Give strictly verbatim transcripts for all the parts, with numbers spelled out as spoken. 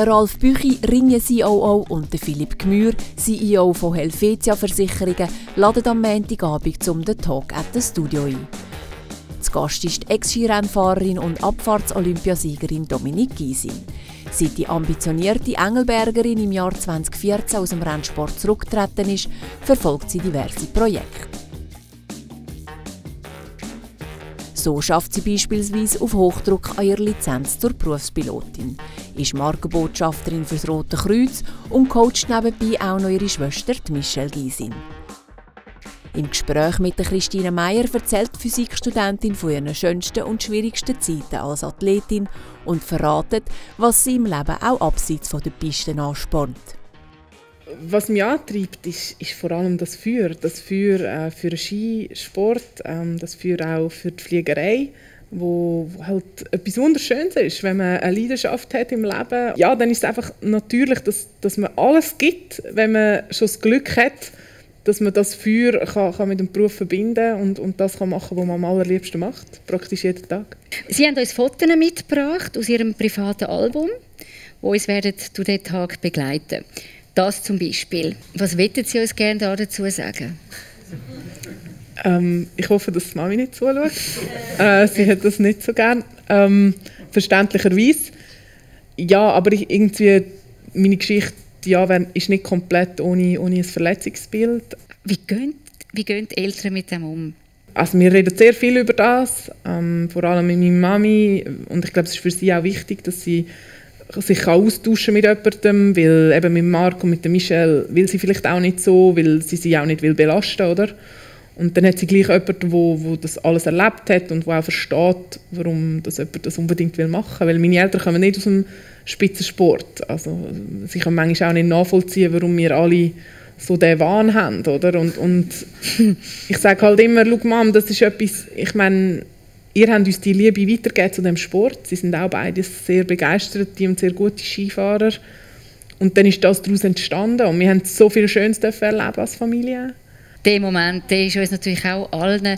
Der Ralf Büchi, Ringe-C E O und der Philipp Gmür, C E O von Helvetia Versicherungen, laden am Montagabend zum «The Talk at the Studio» ein. Zu Gast ist die Ex-Skirennfahrerin und Abfahrts-Olympiasiegerin Dominique Gisin. Seit die ambitionierte Engelbergerin im Jahr zweitausendvierzehn aus dem Rennsport zurückgetreten ist, verfolgt sie diverse Projekte. So schafft sie beispielsweise auf Hochdruck an ihrer Lizenz zur Berufspilotin, ist Markenbotschafterin für das Rote Kreuz und coacht nebenbei auch noch ihre Schwester, die Michelle Gisin. Im Gespräch mit der Christine Meyer erzählt die Physikstudentin von ihren schönsten und schwierigsten Zeiten als Athletin und verratet, was sie im Leben auch abseits von der Piste anspannt. Was mich antreibt, ist, ist vor allem das Feuer. Das Feuer äh, für den Skisport, ähm, das Feuer auch für die Fliegerei, wo, wo halt etwas Wunderschönes ist. Wenn man eine Leidenschaft hat im Leben, ja, dann ist es einfach natürlich, dass, dass man alles gibt, wenn man schon das Glück hat, dass man das Feuer kann, kann mit dem Beruf verbinden und, und das kann machen, was man am allerliebsten macht, praktisch jeden Tag. Sie haben uns Fotos mitgebracht aus Ihrem privaten Album, die uns durch diesen Tag begleiten. Das zum Beispiel. Was möchten Sie uns gerne dazu sagen? Ähm, ich hoffe, dass die Mami nicht zuschaut. Äh, sie hat das nicht so gern. Ähm, verständlicherweise. Ja, aber ich, irgendwie meine Geschichte ja, ist nicht komplett ohne, ohne ein Verletzungsbild. Wie gehen, wie gehen die Eltern mit dem um? Also wir reden sehr viel über das, ähm, vor allem mit meiner Mami. Und ich glaube, es ist für sie auch wichtig, dass sie sich austauschen mit jemandem, weil eben mit Marc und mit Michelle will sie vielleicht auch nicht so, weil sie sie auch nicht will belasten, oder? Und dann hat sie gleich jemanden, wo, wo das alles erlebt hat und wo auch versteht, warum das jemand das unbedingt will machen. Weil meine Eltern kommen nicht aus dem Spitzensport. Also, sie können manchmal auch nicht nachvollziehen, warum wir alle so den Wahn haben, oder? Und, und ich sage halt immer, schau Mom, das ist etwas, ich meine, ihr habt uns die Liebe weitergegeben zu dem Sport. Sie sind auch beide sehr begeisterte und sehr gute Skifahrer. Und dann ist das daraus entstanden. Und wir haben so viel Schönes erleben als Familie. Der Moment, der ist uns natürlich auch allen äh,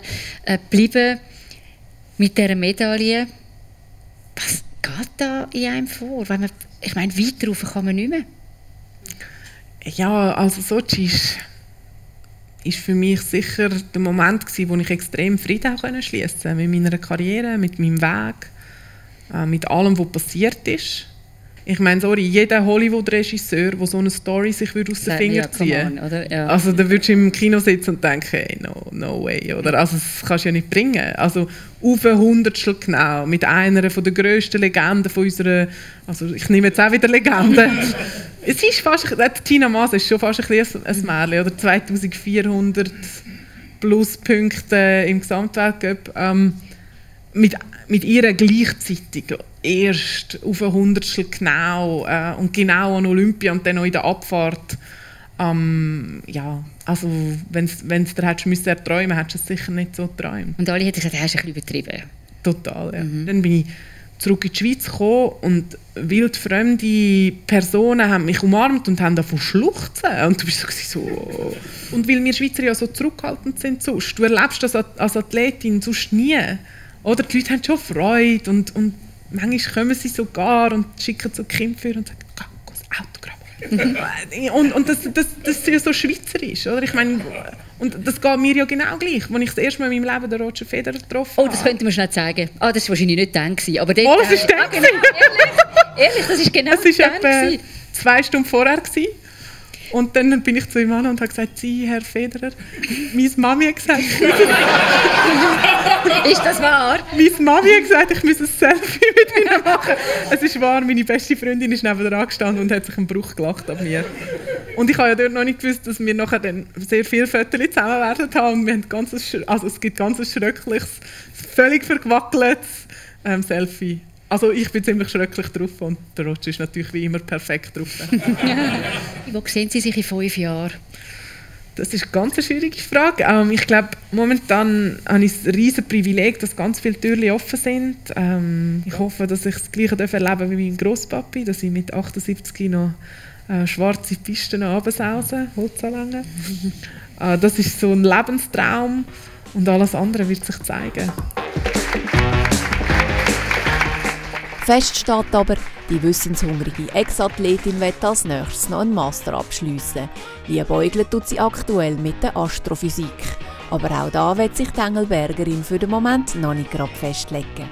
geblieben. Mit dieser Medaille. Was geht da in einem vor? Wenn man, ich meine, weit rauf kann man nicht mehr. Ja, also Sotschi ist... ist für mich sicher der Moment gewesen, wo ich extrem Frieden schliessen konnte. Mit meiner Karriere, mit meinem Weg, äh, mit allem, was passiert ist. Ich meine, sorry, jeder Hollywood-Regisseur, der so eine Story sich würde aus den Fingern ziehen würde, ja, ja. Also, da würdest du im Kino sitzen und denken, hey, no, no way. Oder? Also, das kannst du ja nicht bringen. Also, auf ein Hundertstel genau, mit einer von der grössten Legenden von unserer... Also, ich nehme jetzt auch wieder Legende. Es ist fast... Tina Maas ist schon fast ein bisschen ein Märchen, oder? zweitausendvierhundert plus Punkte im Gesamtweltcup. Ähm, mit, mit ihr gleichzeitig erst auf ein Hundertstel genau äh, und genau an Olympia und dann noch in der Abfahrt. Ähm, ja, also wenn es dir hättest müssen erträumen, hättest du es sicher nicht so geträumt. Und alle hätten gesagt, du hast ein bisschen übertrieben. Total, ja. Mhm. Dann bin ich zurück in die Schweiz gekommen und wildfremde Personen haben mich umarmt und haben davon schluchzen. Und du bist so, so... Und weil wir Schweizer ja so zurückhaltend sind sonst, du erlebst das als Athletin sonst nie. Oder die Leute haben schon Freude und, und manchmal kommen sie sogar und schicken so Kind für und sagen, geh, geh das Autogramm. und und das, das, das ist ja so schweizerisch, oder? Ich meine, und das geht mir ja genau gleich. Als ich das erste Mal in meinem Leben den Roger Federer getroffen habe. Oh, das könnten wir schnell zeigen. Ah, das war wahrscheinlich nicht dann. Aber dort, oh, das ist äh, dann. Ah, genau, ehrlich, ehrlich, das ist genau das ist dann. Das war zwei Stunden vorher. Und dann bin ich zu ihm an und habe gesagt, Sie, Herr Federer, meine Mami hat gesagt... Ist das wahr? Meine Mami hat gesagt, ich muss ein Selfie mit Ihnen machen. Es ist wahr, meine beste Freundin ist nebenan gestanden und hat sich einen Bruch gelacht an mir. Und ich habe ja dort noch nicht gewusst, dass wir nachher dann sehr viele Fotos zusammen werden haben. Wir haben ganz ein, also es gibt ganz ein schreckliches, völlig verwackeltes ähm, Selfie. Also ich bin ziemlich schrecklich drauf und der Roger ist natürlich wie immer perfekt drauf. Wo sehen Sie sich in fünf Jahren? Das ist eine ganz schwierige Frage. Ähm, ich glaube, momentan habe ich das riesen Privileg, dass ganz viele Türen offen sind. Ähm, ich hoffe, dass ich das Gleiche erleben darf wie mein Grosspapi, dass ich mit achtundsiebzig noch äh, schwarze Pisten runtersause, Holzanlänge. äh, das ist so ein Lebenstraum und alles andere wird sich zeigen. Fest steht aber, Die wissenshungrige Ex-Athletin wird als nächstes noch einen Master abschliessen. Wie beugelt tut sie aktuell mit der Astrophysik. Aber auch da wird sich die Engelbergerin für den Moment noch nicht gerade festlegen.